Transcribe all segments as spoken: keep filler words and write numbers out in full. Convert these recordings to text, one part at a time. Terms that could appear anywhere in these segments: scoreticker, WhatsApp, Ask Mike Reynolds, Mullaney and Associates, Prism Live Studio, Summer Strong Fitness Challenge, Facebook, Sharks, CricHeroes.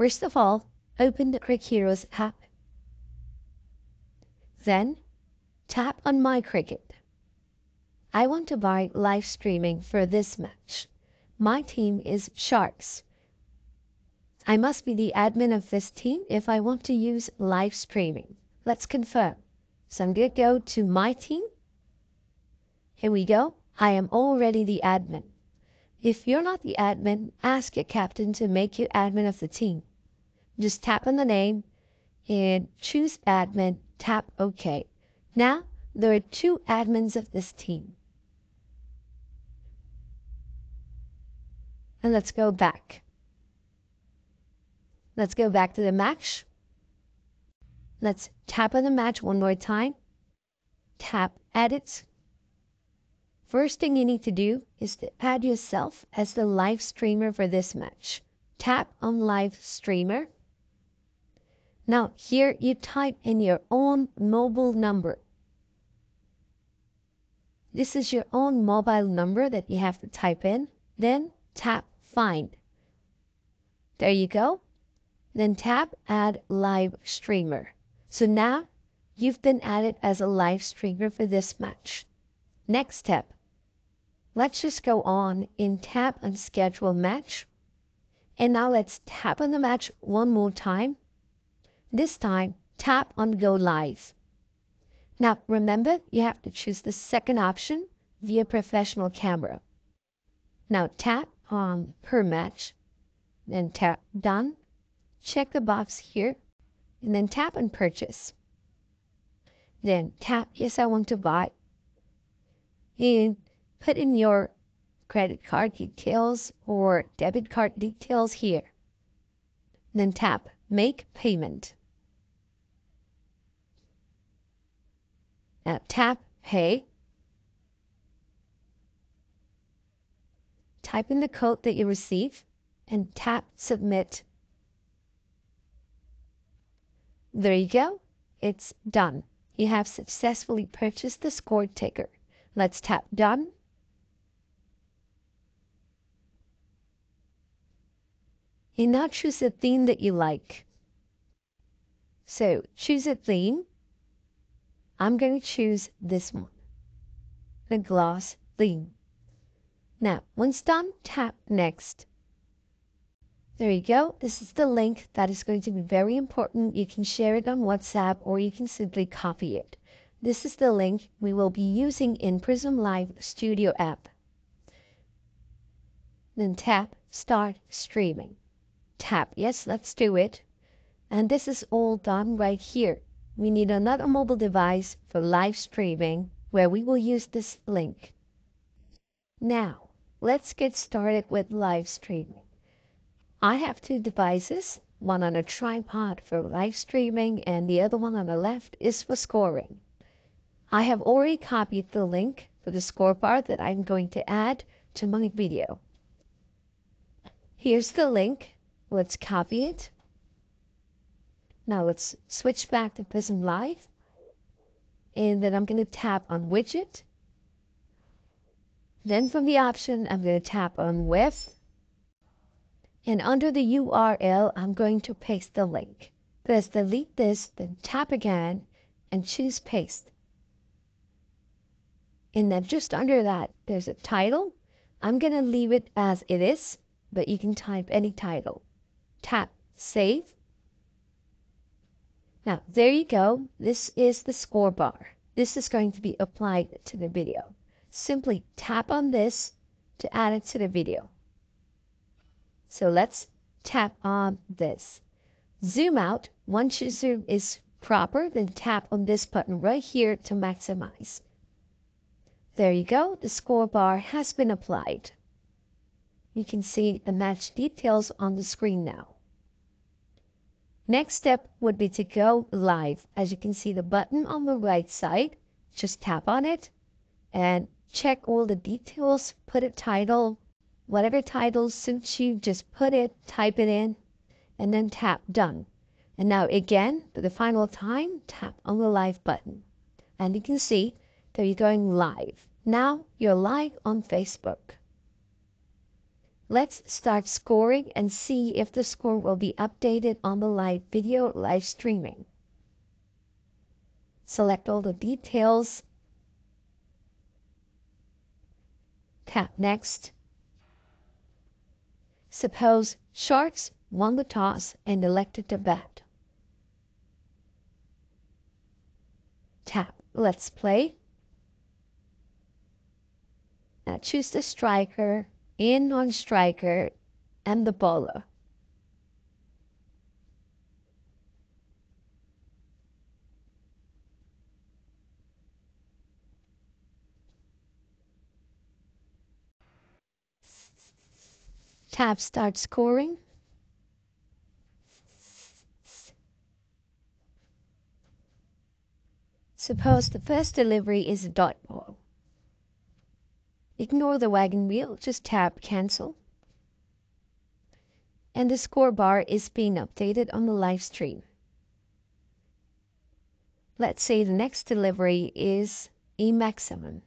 First of all, open the CricHeroes app. Then, tap on My Cricket. I want to buy live streaming for this match. My team is Sharks. I must be the admin of this team if I want to use live streaming. Let's confirm. So I'm going to go to My Team. Here we go. I am already the admin. If you're not the admin, ask your captain to make you admin of the team. Just tap on the name and choose admin, tap OK. Now, there are two admins of this team. And let's go back. Let's go back to the match. Let's tap on the match one more time. Tap Edit. First thing you need to do is to add yourself as the live streamer for this match. Tap on Live Streamer. Now here you type in your own mobile number. This is your own mobile number that you have to type in. Then tap Find. There you go. Then tap Add Live Streamer. So now you've been added as a live streamer for this match. Next step. Let's just go on and tap on Schedule Match. And now let's tap on the match one more time. This time, tap on Go Live. Now remember, you have to choose the second option, Via Professional Camera. Now tap on Per Match, then tap Done. Check the box here, and then tap on Purchase. Then tap Yes, I want to buy. And put in your credit card details or debit card details here. Then tap Make Payment. Now tap Pay. Type in the code that you receive and tap Submit. There you go. It's done. You have successfully purchased the score ticker. Let's tap Done. And now choose a theme that you like. So choose a theme. I'm going to choose this one, the gloss theme. Now, once done, tap Next. There you go. This is the link that is going to be very important. You can share it on WhatsApp or you can simply copy it. This is the link we will be using in Prism Live Studio app. Then tap Start Streaming. Tap Yes, let's do it. And this is all done right here. We need another mobile device for live streaming where we will use this link. Now, let's get started with live streaming. I have two devices, one on a tripod for live streaming and the other one on the left is for scoring. I have already copied the link for the scorebar that I'm going to add to my video. Here's the link. Let's copy it. Now let's switch back to Prism Live. And then I'm going to tap on Widget. Then from the option, I'm going to tap on With. And under the U R L, I'm going to paste the link. Let's delete this, then tap again and choose Paste. And then just under that, there's a title. I'm going to leave it as it is, but you can type any title. Tap Save. Now, there you go. This is the score bar. This is going to be applied to the video. Simply tap on this to add it to the video. So let's tap on this. Zoom out. Once your zoom is proper, then tap on this button right here to maximize. There you go, the score bar has been applied. You can see the match details on the screen now. Next step would be to go live. As you can see the button on the right side, just tap on it and check all the details, put a title, whatever title suits you, just put it, type it in, and then tap Done. And now again, for the final time, tap on the live button. And you can see that you're going live. Now you're live on Facebook. Let's start scoring and see if the score will be updated on the live video live streaming. Select all the details. Tap Next. Suppose Sharks won the toss and elected to bat. Tap Let's Play. Now choose the striker, in non-striker, and the bowler. Tap Start Scoring. Suppose the first delivery is a dot ball. Ignore the wagon wheel, just tap Cancel. And the score bar is being updated on the live stream. Let's say the next delivery is a maximum.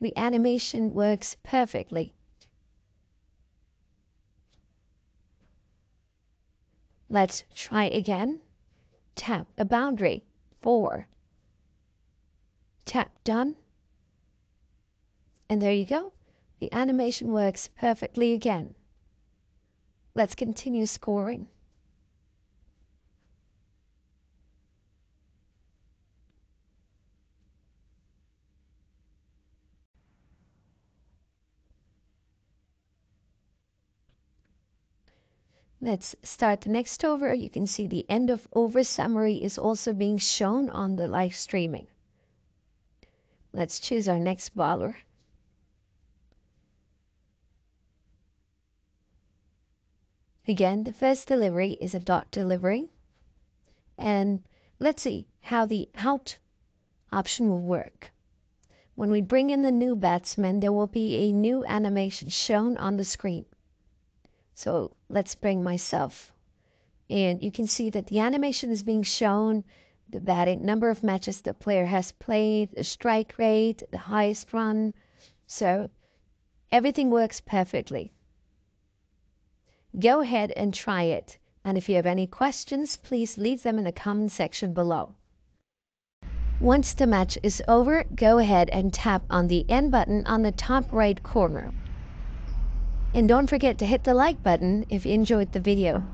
The animation works perfectly. Let's try again. Tap a boundary, four. Tap Done. And there you go. The animation works perfectly again. Let's continue scoring. Let's start the next over. You can see the end of over summary is also being shown on the live streaming. Let's choose our next bowler. Again, the first delivery is a dot delivery. And let's see how the out option will work. When we bring in the new batsman, there will be a new animation shown on the screen. So let's bring myself. And you can see that the animation is being shown, the batting number of matches the player has played, the strike rate, the highest run. So everything works perfectly. Go ahead and try it. And if you have any questions, please leave them in the comment section below. Once the match is over, go ahead and tap on the end button on the top right corner. And don't forget to hit the like button if you enjoyed the video.